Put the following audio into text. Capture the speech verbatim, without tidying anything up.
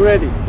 ready.